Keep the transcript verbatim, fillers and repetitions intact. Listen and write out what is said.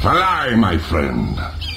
Fly, my friend.